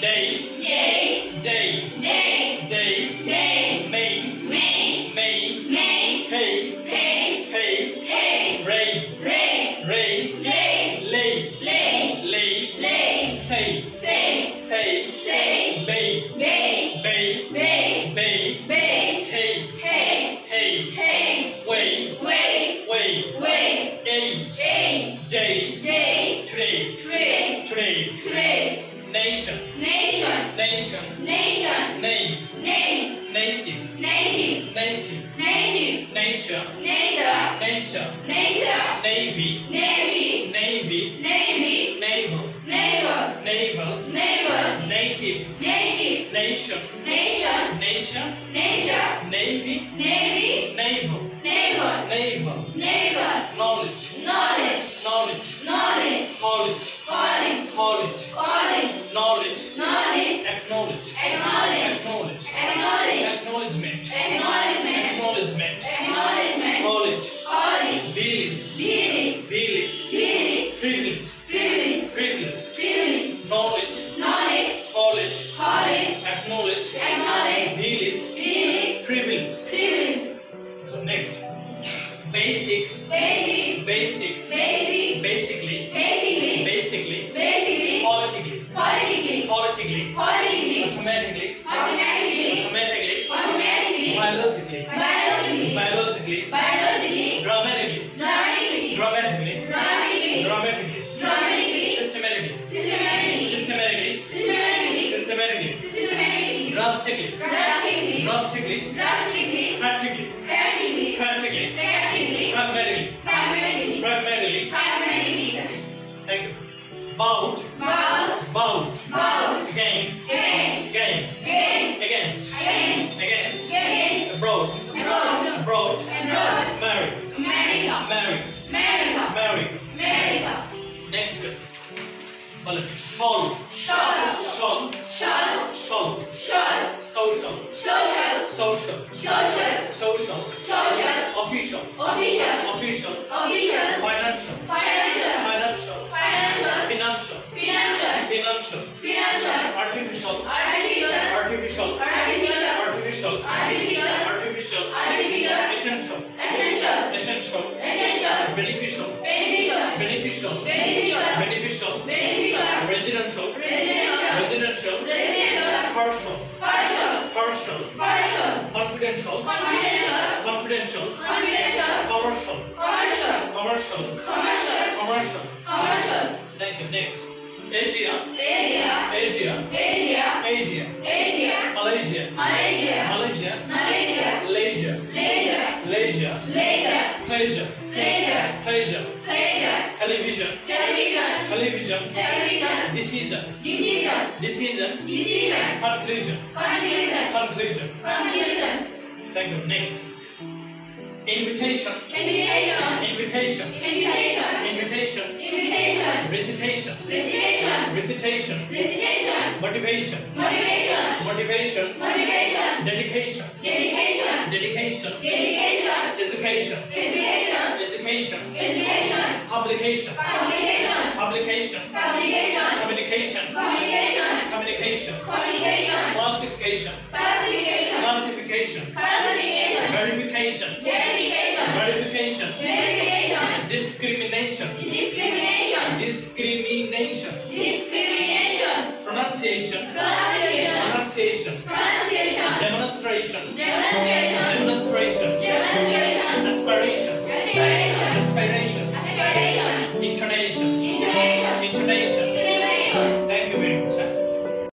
Day. May. Hey. Ray. Lay. Say. Bay. Hey. Way. Day. Trade. Nation. Name. Native. Nature. Navy. Naval. Native. Nation. Nature. Navy. Naval. Knowledge. College. Knowledge. Acknowledge. Acknowledgement. College. Village. Privilege. Knowledge. College. Acknowledge. Village. Privilege. So next. Basically. Politically. Automatically. Biologically. Dramatically. Systematically. Drastically. Practically. Pragmatically. Thank you. Bound. Again. Against. Abroad. America. Next question. Shawl. Social. Official. Financial. Artificial. Essential. Beneficial. Residential. Partial. Confidential. Commercial. Thank you. Next. Asia. Malaysia. Leisure. Television. Decision. Conclusion. Thank you. Next. Invitation. Recitation. Motivation. Dedication. Education. Publication. Communication. Classification. Verification. Discrimination. Pronunciation. Demonstration. Aspiration. Intonation.